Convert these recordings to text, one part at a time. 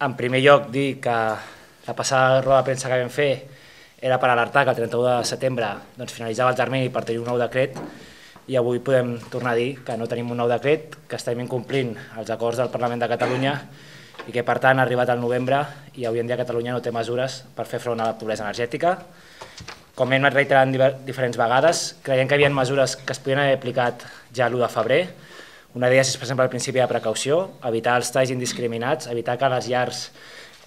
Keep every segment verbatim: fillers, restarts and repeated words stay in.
En primer lloc, dir que la passada roda de premsa que vam fer era per alertar que el trenta-u de setembre doncs, finalitzava el termini per tenir un nou decret i avui podem tornar a dir que no tenim un nou decret, que estem incomplint els acords del Parlament de Catalunya i que, per tant, ha arribat al novembre i avui en dia Catalunya no té mesures per fer front a la pobresa energètica. Com hem anat reiterant diferents vegades, creiem que hi havia mesures que es podien haver aplicat ja l'u de febrer. Una d'elles és, per exemple, el principi de precaució, evitar els talls indiscriminats, evitar que les llars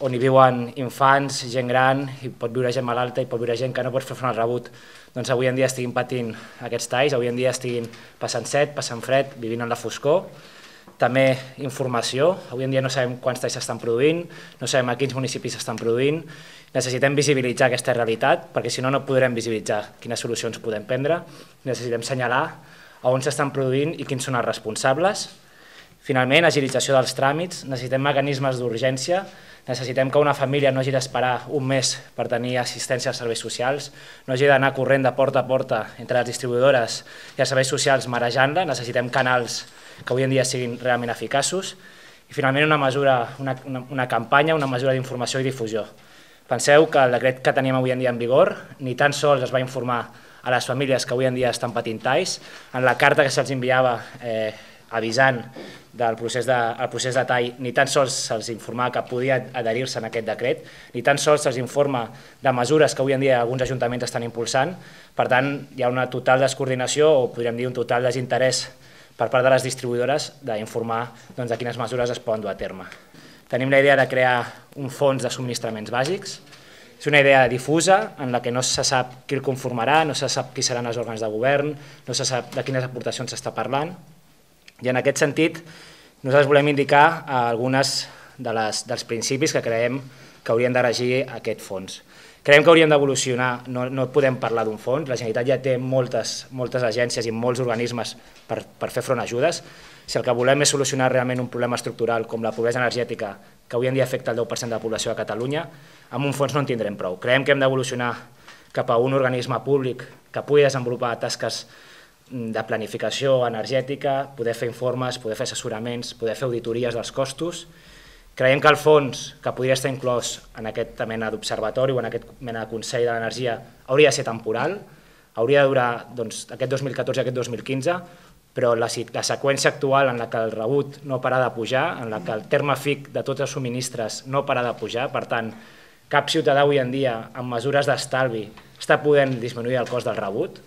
on hi viuen infants, gent gran, hi pot viure gent malalta, hi pot viure gent que no pot fer front al rebut, doncs avui en dia estiguin patint aquests talls, avui en dia estiguin passant set, passant fred, vivint en la foscor. També informació, avui en dia no sabem quants talls s'estan produint, no sabem a quins municipis s'estan produint, necessitem visibilitzar aquesta realitat, perquè si no, no podrem visibilitzar quines solucions podem prendre, necessitem assenyalar a on s'estan produint i quins són els responsables. Finalment, agilització dels tràmits, necessitem mecanismes d'urgència, necessitem que una família no hagi d'esperar un mes per tenir assistència als serveis socials, no hagi d'anar corrent de porta a porta entre les distribuïdores i els serveis socials marejant-la, necessitem canals que avui en dia siguin realment eficaços i finalment una mesura, una, una, una campanya, una mesura d'informació i difusió. Penseu que el decret que tenim avui en dia en vigor ni tan sols es va informar a les famílies que avui en dia estan patint talls. En la carta que se'ls enviava eh, avisant del procés de, el procés de tall, ni tan sols se'ls informava que podia adherir-se en aquest decret, ni tan sols se'ls informa de mesures que avui en dia alguns ajuntaments estan impulsant. Per tant, hi ha una total descoordinació o podríem dir un total desinterès per part de les distribuïdores d'informar doncs, de quines mesures es poden dur a terme. Tenim la idea de crear un fons de subministraments bàsics. És una idea difusa en la que no se sap qui el conformarà, no se sap qui seran els òrgans de govern, no se sap de quines aportacions s'està parlant. I en aquest sentit, nosaltres volem indicar algunes de les, dels principis que creiem que haurien de regir aquest fons. Creiem que hauríem d'evolucionar, no, no podem parlar d'un fons, la Generalitat ja té moltes, moltes agències i molts organismes per, per fer front a ajudes. Si el que volem és solucionar realment un problema estructural com la pobresa energètica, que avui en dia afecta el deu per cent de la població de Catalunya, amb un fons no en tindrem prou. Creiem que hem d'evolucionar cap a un organisme públic que pugui desenvolupar tasques de planificació energètica, poder fer informes, poder fer assessoraments, poder fer auditories dels costos. Creiem que el fons que podria estar inclòs en aquesta mena d'observatori o en aquesta mena de Consell de l'Energia hauria de ser temporal, hauria de durar doncs, aquest dos mil catorze i aquest dos mil quinze, però la, la seqüència actual en la que el rebut no para de pujar, en la que el terme fic de tots els subministres no para de pujar, per tant, cap ciutadà avui en dia amb mesures d'estalvi està podent disminuir el cost del rebut.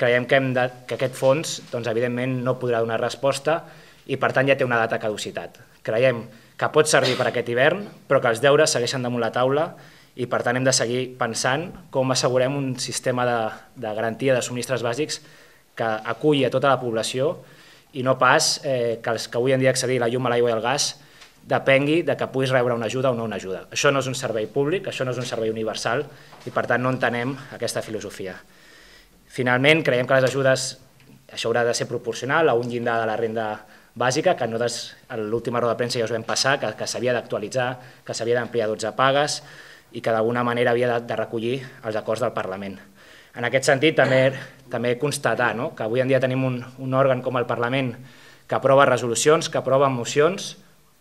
Creiem que, hem de, que aquest fons doncs, evidentment no podrà donar resposta i per tant ja té una data de caducitat. Creiem que pot servir per aquest hivern, però que els deures segueixen damunt la taula i, per tant, hem de seguir pensant com assegurem un sistema de, de garantia de subministres bàsics que aculli a tota la població i no pas eh, que els que avui en dia accedir a la llum, a l'aigua i al gas depengui de que puguis rebre una ajuda o no una ajuda. Això no és un servei públic, això no és un servei universal i, per tant, no entenem aquesta filosofia. Finalment, creiem que les ajudes, això haurà de ser proporcional a un llindar de la renda bàsica, que nosaltres a l'última roda de premsa ja us vam passar, que, que s'havia d'actualitzar, que s'havia d'ampliar dotze pagues i que d'alguna manera havia de, de recollir els acords del Parlament. En aquest sentit, també, també constatar no? que avui en dia tenim un, un òrgan com el Parlament que aprova resolucions, que aprova mocions,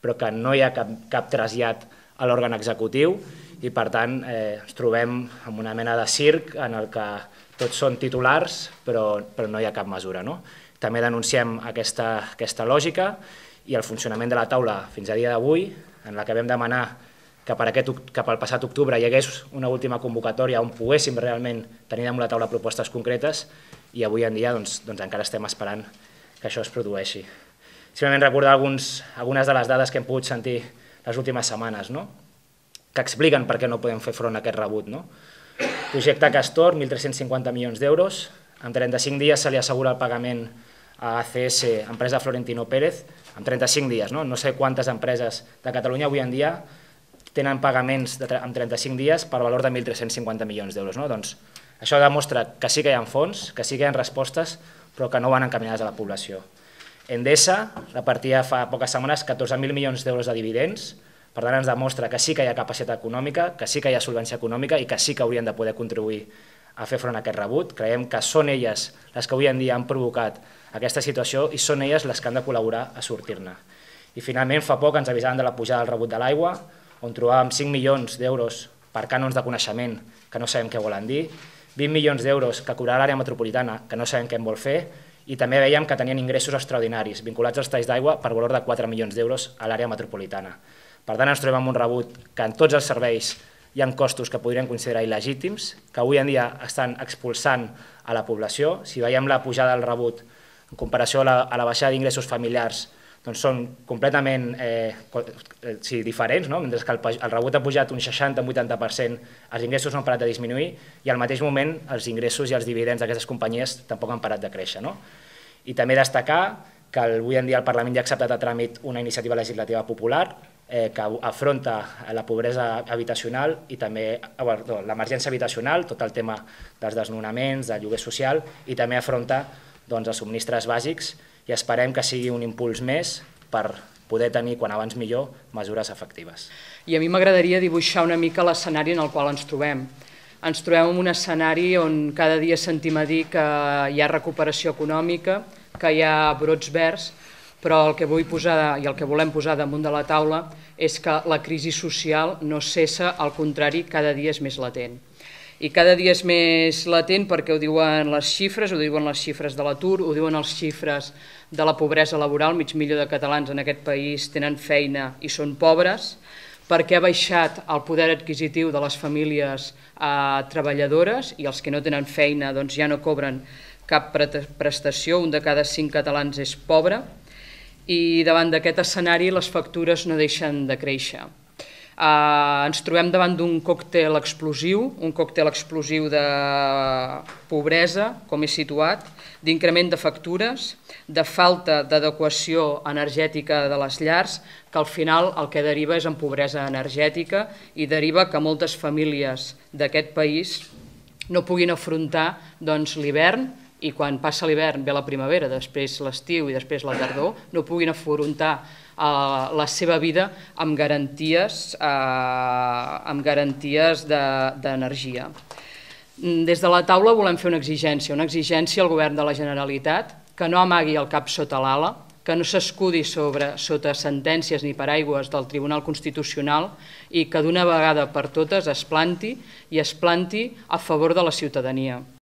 però que no hi ha cap, cap trasllat a l'òrgan executiu i, per tant, eh, ens trobem amb una mena de circ en el que tots són titulars, però, però no hi ha cap mesura. No? També denunciem aquesta, aquesta lògica i el funcionament de la taula fins a dia d'avui, en la que vam demanar que per aquest, que pel passat octubre hi hagués una última convocatòria on poguéssim realment tenir damunt la taula propostes concretes i avui en dia doncs, doncs encara estem esperant que això es produeixi. Simplement recordar alguns, algunes de les dades que hem pogut sentir les últimes setmanes, no? que expliquen per què no podem fer front a aquest rebut. No? Projecte Castor, mil tres-cents cinquanta milions d'euros, en trenta-cinc dies se li assegura el pagament a A C S, empresa Florentino Pérez, en trenta-cinc dies, no? No sé quantes empreses de Catalunya avui en dia tenen pagaments de, en trenta-cinc dies per valor de mil tres-cents cinquanta milions d'euros. No? Doncs això demostra que sí que hi ha fons, que sí que hi ha respostes, però que no van encaminades a la població. Endesa repartia fa poques setmanes catorze mil milions d'euros de dividends, per tant ens demostra que sí que hi ha capacitat econòmica, que sí que hi ha solvència econòmica i que sí que haurien de poder contribuir a fer front a aquest rebut. Creiem que són elles les que avui en dia han provocat aquesta situació i són elles les que han de col·laborar a sortir-ne. I finalment, fa poc ens avisaven de la pujada del rebut de l'aigua, on trobàvem cinc milions d'euros per cànons de coneixement, que no sabem què volen dir, vint milions d'euros que cobrarà l'àrea metropolitana, que no sabem què en vol fer, i també veiem que tenien ingressos extraordinaris vinculats als talls d'aigua per valor de quatre milions d'euros a l'àrea metropolitana. Per tant, ens trobem amb un rebut que en tots els serveis hi ha costos que podríem considerar il·legítims, que avui en dia estan expulsant a la població. Si veiem la pujada del rebut en comparació a la baixada d'ingressos familiars, doncs són completament diferents, mentre que el rebut ha pujat un seixanta a un vuitanta per cent, els ingressos no han parat de disminuir i al mateix moment els ingressos i els dividends d'aquestes companyies tampoc han parat de créixer. I també destacar que avui en dia el Parlament ja ha acceptat a tràmit una iniciativa legislativa popular que afronta la pobresa habitacional i també l'emergència habitacional, tot el tema dels desnonaments, del lloguer social, i també afronta els subministres bàsics, i esperem que sigui un impuls més per poder tenir, quan abans millor, mesures efectives. I a mi m'agradaria dibuixar una mica l'escenari en el qual ens trobem. Ens trobem en un escenari on cada dia sentim a dir que hi ha recuperació econòmica, que hi ha brots verds, però el que vull posar i el que volem posar damunt de la taula és que la crisi social no cessa, al contrari, cada dia és més latent. I cada dia és més latent perquè ho diuen les xifres, ho diuen les xifres de l'atur, ho diuen les xifres de la pobresa laboral, mig milió de catalans en aquest país tenen feina i són pobres, perquè ha baixat el poder adquisitiu de les famílies treballadores i els que no tenen feina ja no cobren cap prestació, un de cada cinc catalans és pobre, i davant d'aquest escenari les factures no deixen de créixer. Ens trobem davant d'un còctel explosiu, un còctel explosiu de pobresa, com he situat, d'increment de factures, de falta d'adequació energètica de les llars, que al final el que deriva és en pobresa energètica i deriva que moltes famílies d'aquest país no puguin afrontar l'hivern, i quan passa l'hivern ve la primavera, després l'estiu i després la tardor, no puguin afrontar la seva vida amb garanties d'energia. Des de la taula volem fer una exigència, una exigència al govern de la Generalitat que no amagui el cap sota l'ala, que no s'escudi sota sentències ni paraigües del Tribunal Constitucional i que d'una vegada per totes es planti i es planti a favor de la ciutadania.